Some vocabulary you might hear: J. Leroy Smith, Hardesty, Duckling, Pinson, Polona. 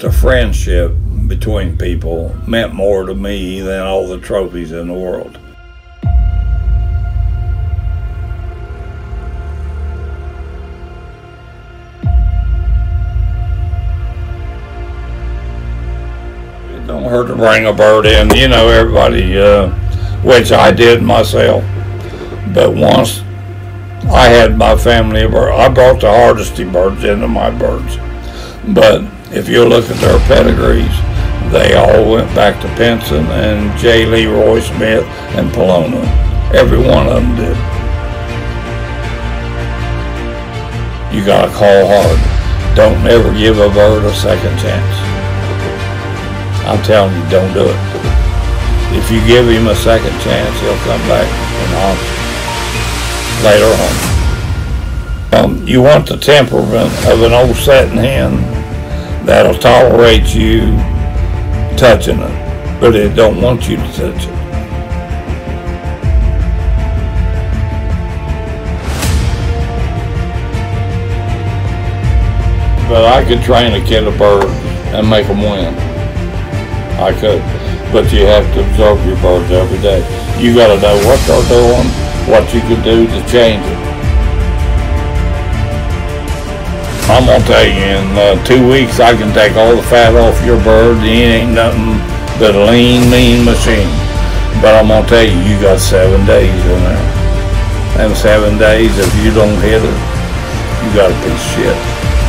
The friendship between people meant more to me than all the trophies in the world. It don't hurt to bring a bird in, you know, everybody, which I did myself. But once I had my family of birds, I brought the Hardesty birds into my birds. But if you look at their pedigrees, they all went back to Pinson and J. Leroy Smith and Polona. Every one of them did. You gotta call hard. Don't ever give a bird a second chance. I'm telling you, don't do it. If you give him a second chance, he'll come back and haunt you later on. You want the temperament of an old setting hen that'll tolerate you touching it, but it don't want you to touch it. But I could train a kid a bird and make them win. I could, but you have to observe your birds every day. You gotta know what they're doing, what you can do to change it. I'm gonna tell you, in 2 weeks I can take all the fat off your bird. You ain't nothing but a lean, mean machine. But I'm gonna tell you, you got 7 days in there. And 7 days, if you don't hit it, you got a piece of shit.